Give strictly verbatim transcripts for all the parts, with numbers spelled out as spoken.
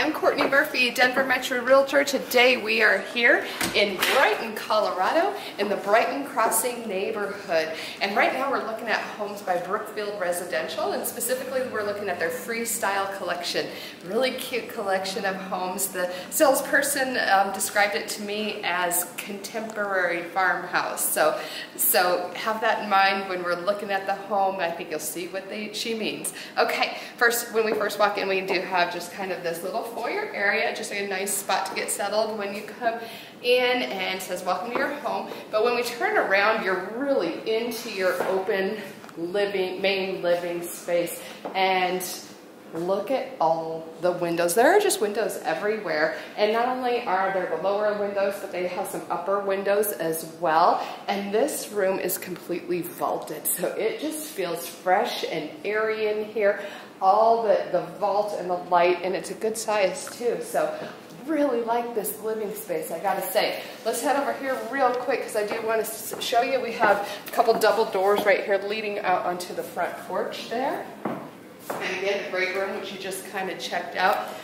I'm Courtney Murphy, Denver Metro Realtor. Today we are here in Brighton, Colorado, in the Brighton Crossing neighborhood. And right now we're looking at homes by Brookfield Residential, and specifically we're looking at their Freestyle collection. Really cute collection of homes. The salesperson um, described it to me as contemporary farmhouse. So, so have that in mind when we're looking at the home. I think you'll see what they, she means. Okay, first, when we first walk in, we do have just kind of this little foyer area, just a nice spot to get settled when you come in, and it says welcome to your home. But when we turn around, you're really into your open living, main living space, and look at all the windows. There are just windows everywhere, and not only are there the lower windows, but they have some upper windows as well. And this room is completely vaulted, so it just feels fresh and airy in here. All the, the vault and the light, and it's a good size too, so really like this living space, I gotta say. Let's head over here real quick because I do want to show you. We have a couple double doors right here leading out onto the front porch there. And again, the break room, which you just kind of checked out.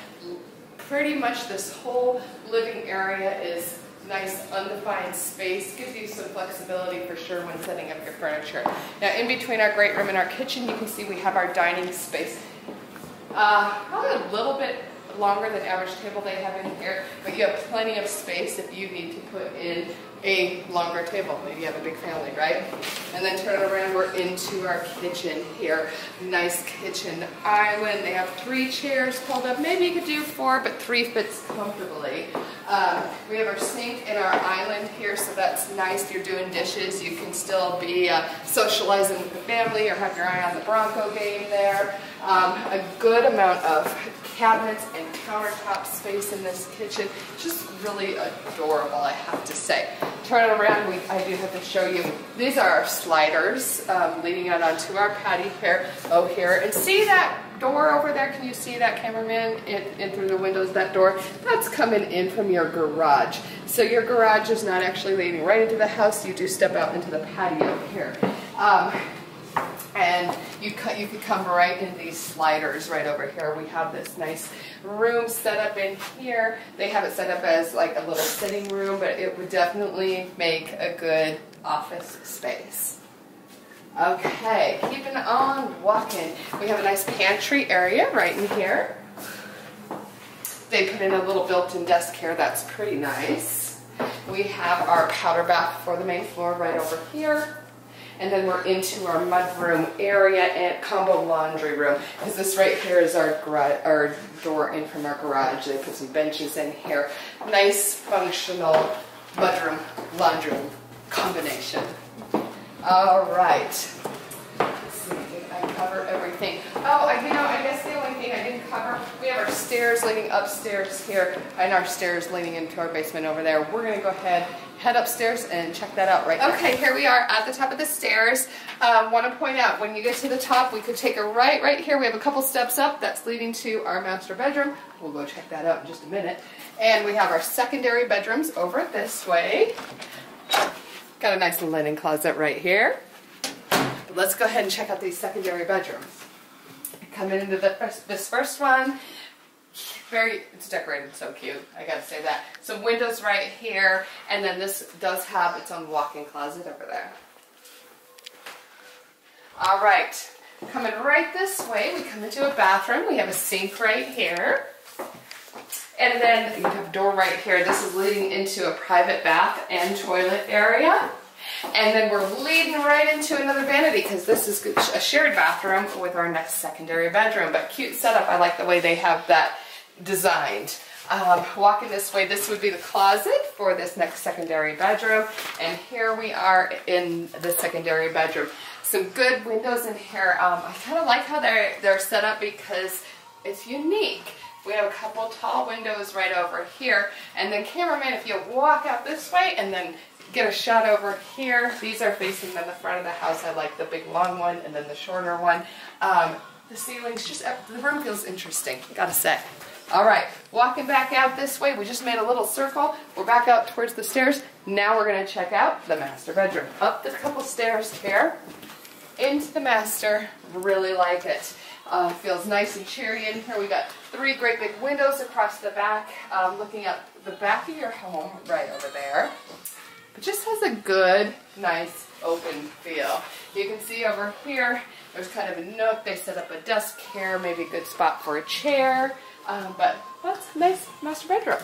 Pretty much this whole living area is nice, undefined space. Gives you some flexibility for sure when setting up your furniture. Now, in between our great room and our kitchen, you can see we have our dining space. Uh, probably a little bit longer than average table they have in here, but you have plenty of space if you need to put in a longer table. Maybe you have a big family, right? And then turn it around, we're into our kitchen here. Nice kitchen island. They have three chairs pulled up. Maybe you could do four, but three fits comfortably. Um, we have our sink and our island here, so that's nice. If you're doing dishes, you can still be uh, socializing with the family or have your eye on the Bronco game there. Um, a good amount of cabinets and countertop space in this kitchen. Just really adorable, I have to say. Turn around, we, I do have to show you. These are our sliders um, leading out onto our patio here. Oh, here. And see that door over there? Can you see that, cameraman? In, in through the windows, that door? That's coming in from your garage. So your garage is not actually leading right into the house. You do step out into the patio here. Um, And you, you could come right in these sliders right over here. We have this nice room set up in here. They have it set up as like a little sitting room, but it would definitely make a good office space. Okay, keeping on walking. We have a nice pantry area right in here. They put in a little built-in desk here. That's pretty nice. We have our powder bath for the main floor right over here. And then we're into our mudroom area and combo laundry room, because this right here is our, our door in from our garage. They put some benches in here. Nice functional mudroom laundry room combination. All right. Let's see if I cover everything. Oh, I, you know, I guess the only thing I didn't cover, we have our stairs leading upstairs here and our stairs leading into our basement over there. We're going to go ahead, head upstairs and check that out right now. Okay, here we are at the top of the stairs. Um, want to point out, when you get to the top, we could take a right right here. We have a couple steps up. That's leading to our master bedroom. We'll go check that out in just a minute. And we have our secondary bedrooms over this way. Got a nice linen closet right here. But let's go ahead and check out these secondary bedrooms. Coming into the first, this first one. Very, it's decorated so cute, I gotta say that. Some windows right here, and then this does have its own walk-in closet over there. All right, coming right this way, we come into a bathroom. We have a sink right here. And then you have a door right here. This is leading into a private bath and toilet area. And then we're leading right into another vanity, because this is a shared bathroom with our next secondary bedroom. But cute setup. I like the way they have that designed. Um, walking this way, this would be the closet for this next secondary bedroom. And here we are in the secondary bedroom. Some good windows in here. Um, I kind of like how they're, they're set up because it's unique. We have a couple tall windows right over here. And then, cameraman, if you walk out this way and then get a shot over here. These are facing then the front of the house. I like the big long one and then the shorter one. Um, the ceilings, just, the room feels interesting, gotta say. All right, walking back out this way. We just made a little circle. We're back out towards the stairs. Now we're gonna check out the master bedroom. Up the couple stairs here, into the master. Really like it. Uh, feels nice and cheery in here. We got three great big windows across the back, um, looking at the back of your home right over there. It just has a good, nice, open feel. You can see over here, there's kind of a nook. They set up a desk here, maybe a good spot for a chair, um, but that's a nice master bedroom.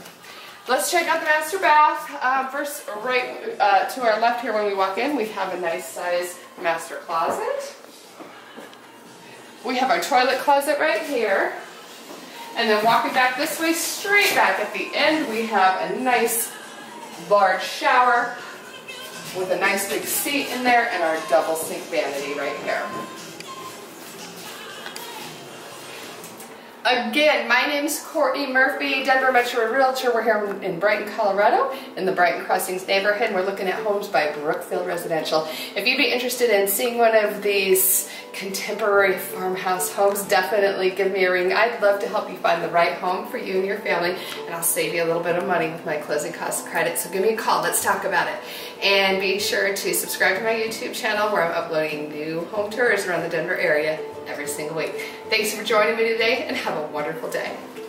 Let's check out the master bath. Uh, first, right uh, to our left here when we walk in, we have a nice size master closet. We have our toilet closet right here. And then walking back this way, straight back at the end, we have a nice large shower with a nice big seat in there and our double sink vanity right here. Again, my name's Courtney Murphy, Denver Metro Realtor. We're here in Brighton, Colorado, in the Brighton Crossings neighborhood. We're looking at homes by Brookfield Residential. If you'd be interested in seeing one of these contemporary farmhouse homes, definitely give me a ring. I'd love to help you find the right home for you and your family, and I'll save you a little bit of money with my closing cost credit, so give me a call. Let's talk about it. And be sure to subscribe to my YouTube channel where I'm uploading new home tours around the Denver area every single week. Thanks for joining me today, and have a wonderful day.